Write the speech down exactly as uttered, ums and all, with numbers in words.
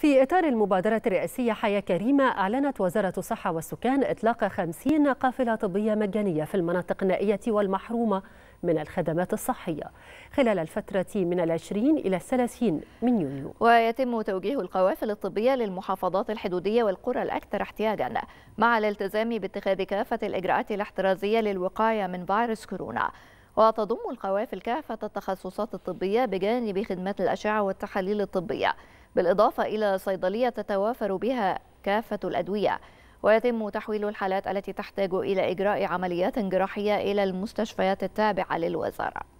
في إطار المبادرة الرئاسية حياة كريمة، أعلنت وزارة الصحة والسكان إطلاق خمسين قافلة طبية مجانية في المناطق النائية والمحرومة من الخدمات الصحية خلال الفترة من العشرين إلى الثلاثين من يونيو. ويتم توجيه القوافل الطبية للمحافظات الحدودية والقرى الأكثر احتياجا، مع الالتزام باتخاذ كافة الإجراءات الاحترازية للوقاية من فيروس كورونا. وتضم القوافل كافة التخصصات الطبية بجانب خدمات الأشعة والتحاليل الطبية، بالإضافة إلى صيدلية تتوافر بها كافة الأدوية. ويتم تحويل الحالات التي تحتاج إلى إجراء عمليات جراحية إلى المستشفيات التابعة للوزارة.